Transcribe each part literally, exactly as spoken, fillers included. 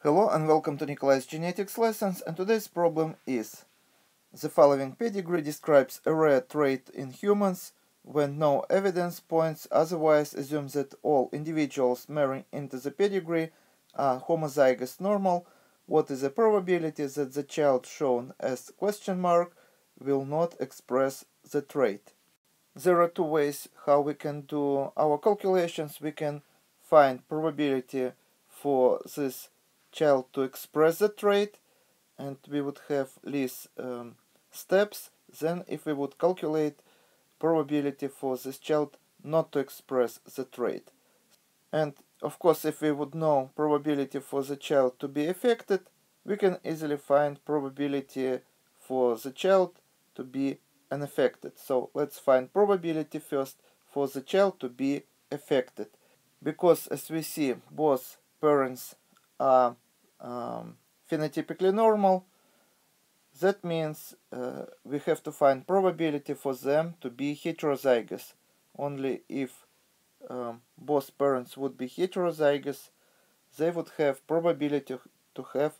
Hello and welcome to Nikolay's Genetics Lessons, and today's problem is: the following pedigree describes a rare trait in humans when no evidence points otherwise. Assume that all individuals marrying into the pedigree are homozygous normal. What is the probability that the child shown as question mark will not express the trait? There are two ways how we can do our calculations. We can find probability for this child to express the trait, and we would have less um, steps than if we would calculate probability for this child not to express the trait. And of course, if we would know probability for the child to be affected, we can easily find probability for the child to be unaffected. So let's find probability first for the child to be affected, because as we see, both parents are Um, phenotypically normal. That means uh, we have to find probability for them to be heterozygous. Only if um, both parents would be heterozygous, they would have probability to have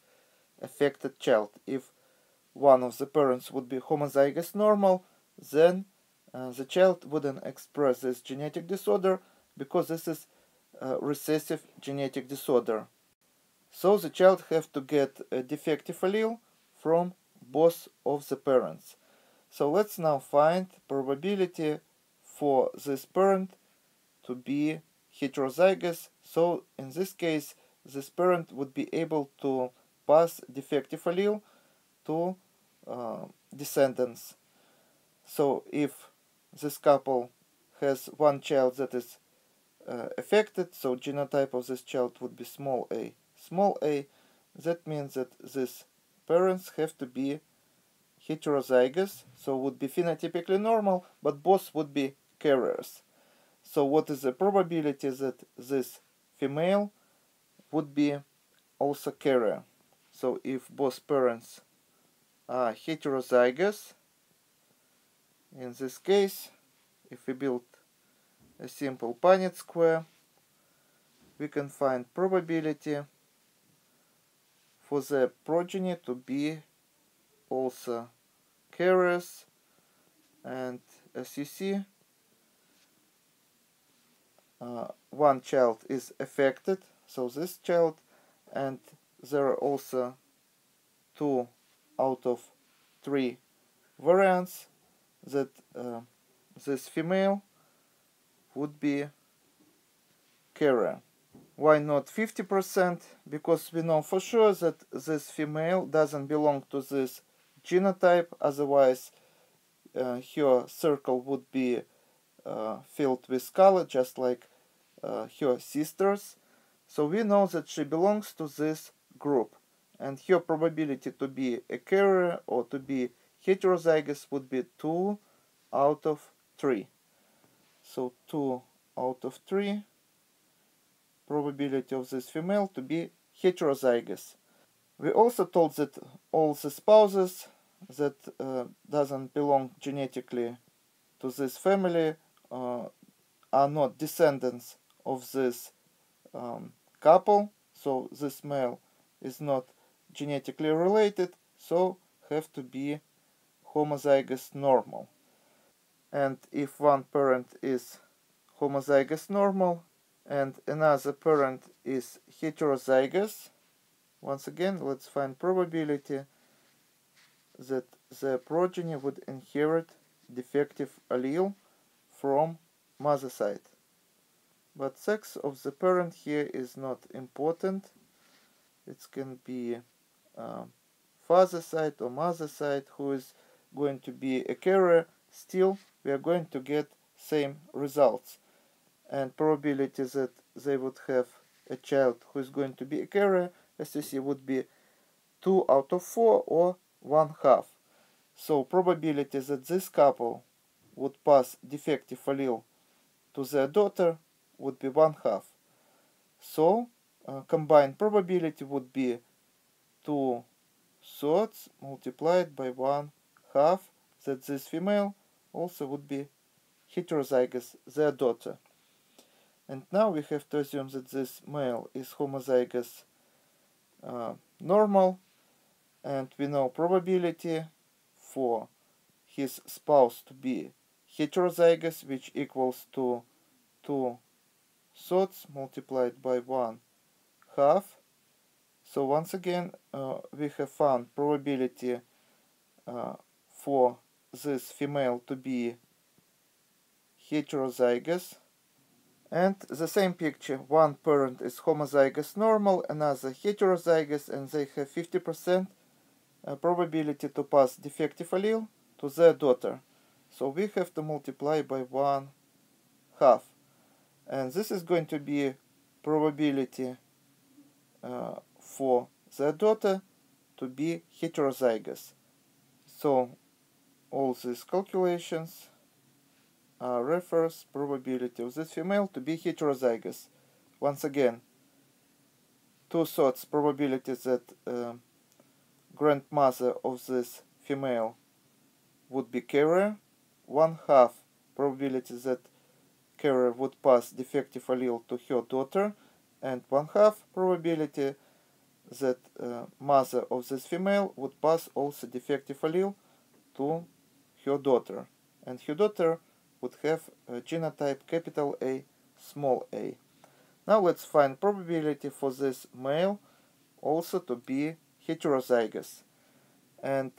affected child. If one of the parents would be homozygous normal, then uh, the child wouldn't express this genetic disorder, because this is a recessive genetic disorder. So the child have to get a defective allele from both of the parents. So let's now find probability for this parent to be heterozygous. So in this case, this parent would be able to pass defective allele to uh, descendants. So if this couple has one child that is uh, affected, so genotype of this child would be small a. Small a, that means that these parents have to be heterozygous, so would be phenotypically normal, but both would be carriers. So what is the probability that this female would be also carrier? So if both parents are heterozygous, in this case, if we build a simple Punnett square, we can find probability for the progeny to be also carriers. And as you see, uh, one child is affected, so this child, and there are also two out of three variants that uh, this female would be carrier. Why not fifty percent? Because we know for sure that this female doesn't belong to this genotype, otherwise uh, her circle would be uh, filled with color, just like uh, her sisters. So we know that she belongs to this group, and her probability to be a carrier or to be heterozygous would be two out of three. So two out of three. Probability of this female to be heterozygous. We also told that all the spouses that uh, doesn't belong genetically to this family uh, are not descendants of this um, couple, so this male is not genetically related, so have to be homozygous normal. And if one parent is homozygous normal and another parent is heterozygous, once again, let's find probability that the progeny would inherit defective allele from mother side. But sex of the parent here is not important. It can be um, father side or mother side who is going to be a carrier. Still, we are going to get same results. And probability that they would have a child who is going to be a carrier, as you see, would be two out of four or one half. So probability that this couple would pass defective allele to their daughter would be one half. So uh, combined probability would be two thirds multiplied by one half, that this female also would be heterozygous, their daughter. And now we have to assume that this male is homozygous uh, normal, and we know probability for his spouse to be heterozygous, which equals to two thirds multiplied by one half. So once again, uh, we have found probability uh, for this female to be heterozygous. And the same picture, one parent is homozygous normal, another heterozygous, and they have fifty percent probability to pass defective allele to their daughter. So we have to multiply by one half. And this is going to be probability uh, for their daughter to be heterozygous. So all these calculations Uh, refers probability of this female to be heterozygous. Once again, two-thirds probability that uh, grandmother of this female would be carrier, one-half probability that carrier would pass defective allele to her daughter, and one-half probability that uh, mother of this female would pass also defective allele to her daughter, and her daughter would have a genotype capital A, small a. Now let's find probability for this male also to be heterozygous. And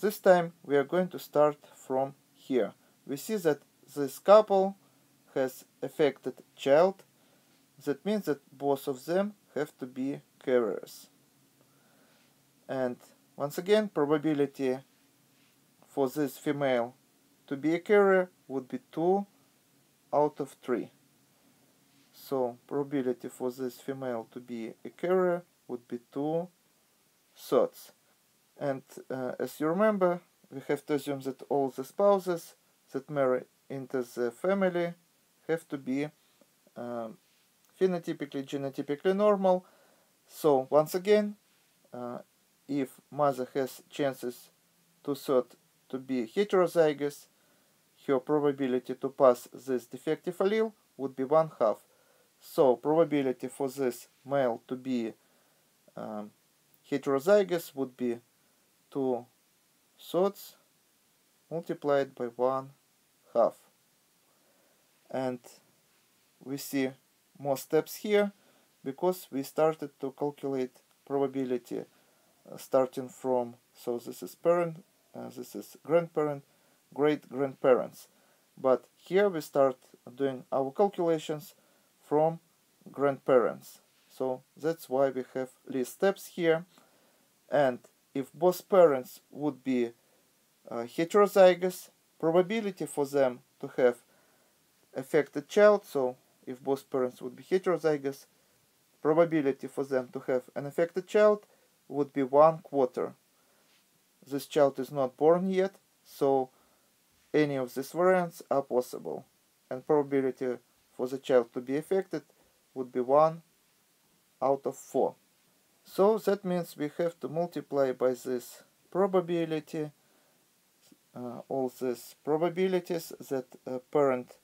this time we are going to start from here. We see that this couple has affected child. That means that both of them have to be carriers. And once again, probability for this female to be a carrier would be two out of three. So probability for this female to be a carrier would be two thirds. And uh, as you remember, we have to assume that all the spouses that marry into the family have to be um, phenotypically, genotypically normal. So once again, uh, if mother has chances two-thirds to be heterozygous, her probability to pass this defective allele would be one half. So probability for this male to be um, heterozygous would be two thirds multiplied by one half. And we see more steps here because we started to calculate probability uh, starting from, so this is parent, uh, this is grandparent, great-grandparents, but here we start doing our calculations from grandparents. So that's why we have these steps here. And if both parents would be uh, heterozygous, probability for them to have affected child, so if both parents would be heterozygous, probability for them to have an affected child would be one quarter. This child is not born yet, so any of these variants are possible, and probability for the child to be affected would be one out of four. So that means we have to multiply by this probability uh, all these probabilities that uh, parent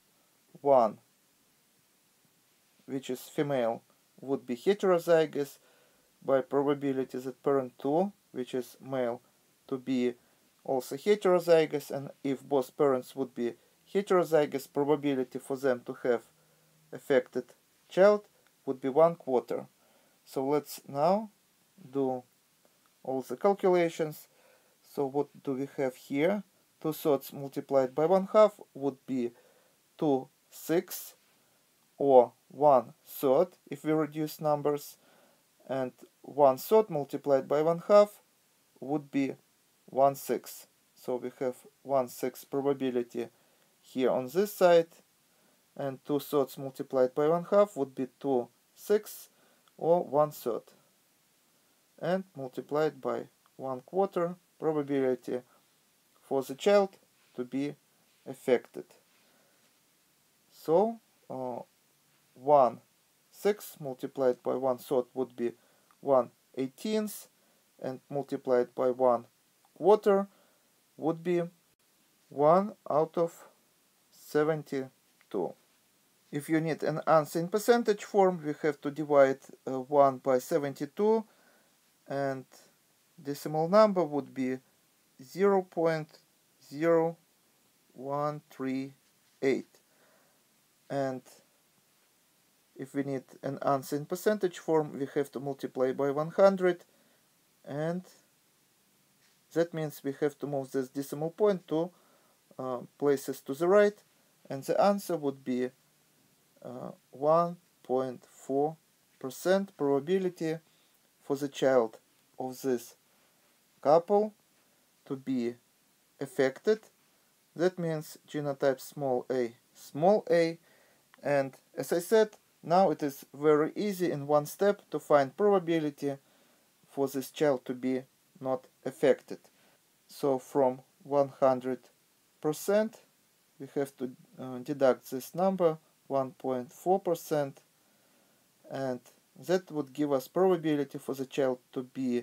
one, which is female, would be heterozygous, by probability that parent two, which is male, to be also heterozygous, and if both parents would be heterozygous, probability for them to have affected child would be one quarter. So let's now do all the calculations. So what do we have here? Two thirds multiplied by one half would be two sixths or one third if we reduce numbers, and one third multiplied by one half would be one sixth. So we have one sixth probability here on this side, and two thirds multiplied by one half would be two sixths or one third, and multiplied by one quarter probability for the child to be affected. So uh, one sixth multiplied by one third would be one eighteenth, and multiplied by one quarter would be one out of seventy-two. If you need an answer in percentage form, we have to divide uh, one by seventy-two and decimal number would be zero point zero one three eight. And if we need an answer in percentage form, we have to multiply by one hundred, and that means we have to move this decimal point two uh, places to the right, and the answer would be uh, one point four percent probability for the child of this couple to be affected. That means genotype small a, small a. And as I said, now it is very easy in one step to find probability for this child to be not affected. So from one hundred percent we have to uh, deduct this number one point four percent, and that would give us probability for the child to be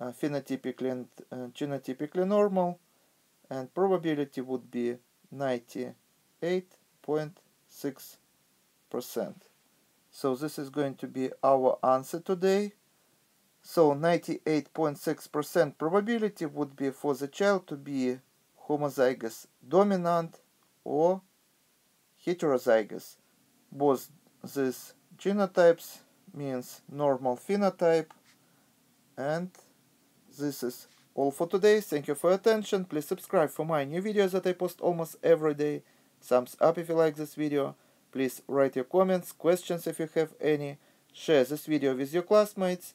uh, phenotypically and uh, genotypically normal, and probability would be ninety-eight point six percent. So this is going to be our answer today. So ninety-eight point six percent probability would be for the child to be homozygous dominant or heterozygous. Both these genotypes means normal phenotype. And this is all for today. Thank you for your attention. Please subscribe for my new videos that I post almost every day. Thumbs up if you like this video. Please write your comments, questions if you have any. Share this video with your classmates.